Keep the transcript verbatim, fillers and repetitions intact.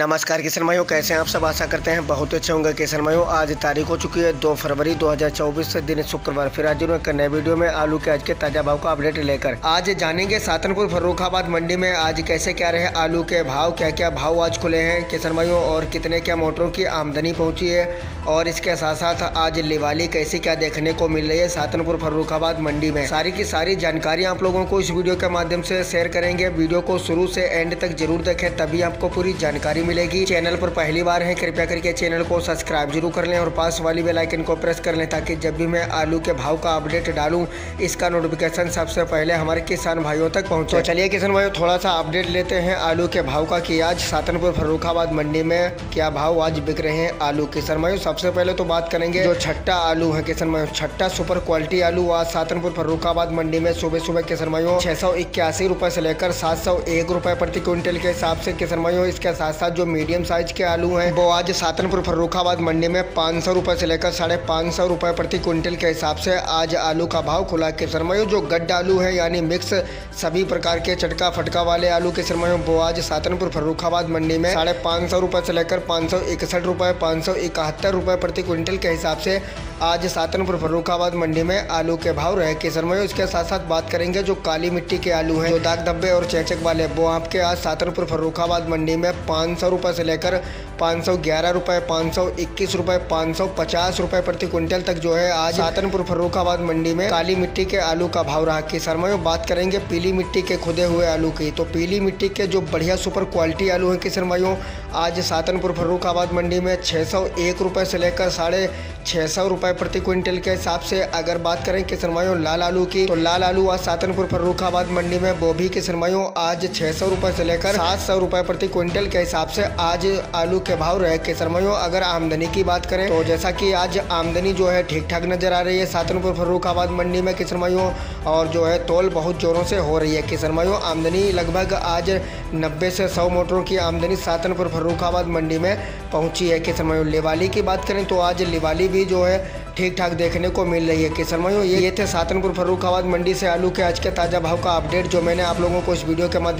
नमस्कार किसान भाइयों, कैसे हैं आप सब। आशा करते हैं बहुत अच्छे होंगे किसान भाइयों। आज तारीख हो चुकी है दो फरवरी दो हज़ार चौबीस, दिन शुक्रवार। फिर आज एक नए वीडियो में आलू के आज के ताजा भाव का अपडेट लेकर आज जानेंगे सातनपुर फर्रुखाबाद मंडी में आज कैसे क्या रहे आलू के भाव, क्या क्या भाव आज खुले हैं किसान भाइयों, और कितने क्या मोटरों की आमदनी पहुँची है। और इसके साथ साथ आज लिवाली कैसे क्या देखने को मिल रही है सातनपुर फर्रुखाबाद मंडी में, सारी की सारी जानकारी आप लोगों को इस वीडियो के माध्यम से शेयर करेंगे। वीडियो को शुरू से एंड तक जरूर देखें, तभी आपको पूरी जानकारी मिलेगी। चैनल पर पहली बार है कृपया करके चैनल को सब्सक्राइब जरूर कर लें और पास वाली बेल आइकन को प्रेस कर लें, ताकि जब भी मैं आलू के भाव का अपडेट डालूं इसका नोटिफिकेशन सबसे पहले हमारे किसान भाइयों तक पहुंचे। तो चलिए किसान भाइयों, थोड़ा सा अपडेट लेते हैं आलू के भाव का कि आज सातनपुर फर्रुखाबाद मंडी में क्या भाव आज बिक रहे हैं आलू। किसान भाइयों सबसे पहले तो बात करेंगे जो छट्टा आलू है किसान भाइयों, छट्टा सुपर क्वालिटी आलू आज सातनपुर फर्रुखाबाद मंडी में सुबह सुबह किसान भाइयों छह सौ इक्यासी रुपए से लेकर सात सौ एक रुपए प्रति क्विंटल के हिसाब से किसान भाइयों। इसके साथ साथ जो मीडियम साइज के आलू हैं वो आज सातनपुर फर्रुखाबाद मंडी में पाँच सौ रुपये से लेकर साढ़े पाँच सौ रुपये प्रति क्विंटल के हिसाब से आज आलू का भाव खुला। किसान भाइयों जो गड्ढा आलू है यानी मिक्स सभी प्रकार के चटका फटका वाले आलू किसान भाइयों वो आज सातनपुर फर्रुखाबाद मंडी में साढ़े पाँच सौ रुपये से लेकर पाँच सौ इकसठ रुपये पाँच सौ इकहत्तर रुपये प्रति क्विंटल के हिसाब से आज सातनपुर फर्रुखाबाद मंडी में आलू के भाव रहे किसान भाइयों। इसके साथ साथ बात करेंगे जो काली मिट्टी के आलू हैं, जो दाग धब्बे और चेचक वाले, वो आपके आज सातनपुर फर्रुखाबाद मंडी में पाँच सौ रुपये से लेकर पाँच सौ ग्यारह रुपये पाँच सौ इक्कीस रुपये पाँच सौ पचास रुपये प्रति क्विंटल तक जो है आज सातनपुर फर्रुखाबाद मंडी में काली मिट्टी के आलू का भाव रहा। किसान भाइयों बात करेंगे पीली मिट्टी के खुदे हुए आलू की, तो पीली मिट्टी के जो बढ़िया सुपर क्वालिटी आलू है किसान भाइयों आज सातनपुर फर्रुखाबाद मंडी में छः सौ एक रुपये से लेकर साढ़े छः सौ रुपये प्रति क्विंटल के हिसाब से। अगर बात करें किसान भाइयों लाल आलू की, तो लाल आलू आज सातनपुर फर्रुखाबाद मंडी में वो भी किसान भाइयों आज छः सौ रुपये से लेकर सात सौ रुपये प्रति क्विंटल के हिसाब से आज आलू के भाव रहे किसान भाइयों। अगर आमदनी की बात करें तो जैसा कि आज आमदनी जो है ठीक ठाक नजर आ रही है सातनपुर फर्रुखाबाद मंडी में किसान भाइयों, और जो है तोल बहुत जोरों से हो रही है किसान भाइयों। आमदनी लगभग आज नब्बे से सौ मोटरों की आमदनी सातनपुर फर्रुखाबाद मंडी में पहुंची है किसान भाइयों। लिवाली की बात करें तो आज लिवाली भी जो है ठीक ठाक देखने को मिल रही है किसान भाइयों। ये थे सातनपुर फर्रुखाबाद मंडी से आलू के आज के ताज़ा भाव का अपडेट जो मैंने आप लोगों को इस वीडियो के माध्यम